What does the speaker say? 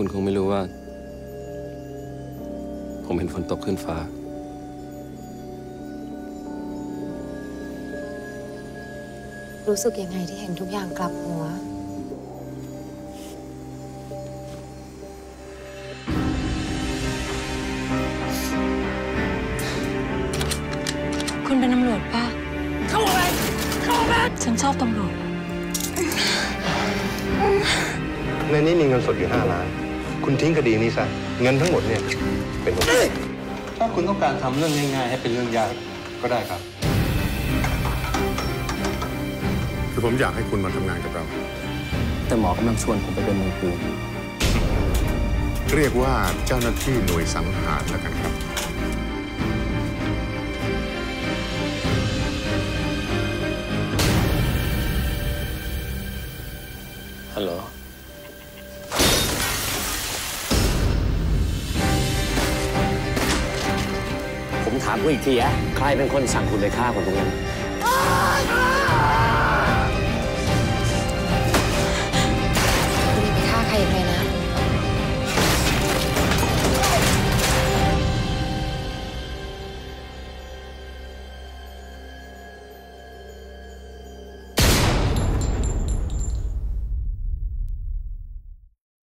คุณคงไม่รู้ว่าผมเห็นฝนตกขึ้นฟ้ารู้สึกยังไงที่เห็นทุกอย่างกลับหัวคุณเป็นตำรวจป่ะเข้าไปเข้าไปฉันชอบตำรวจในนี้มีเงินสดอยู่5 ล้านคุณทิ้งคดีนี้ซะเงินทั้งหมดเนี่ยเป็นของผมถ้าคุณต้องการทำเรื่องง่ายๆให้เป็นเรื่องยากก็ได้ครับคือผมอยากให้คุณมาทำงานกับเราแต่หมอกำลังชวนผมไปเป็นมือปืนเรียกว่าเจ้าหน้าที่หน่วยสังหารแล้วกันครับฮัลโหลผมถามคุณอีกทีอะใครเป็นคนสั่งคุณไปฆ่าคนตรงนั้น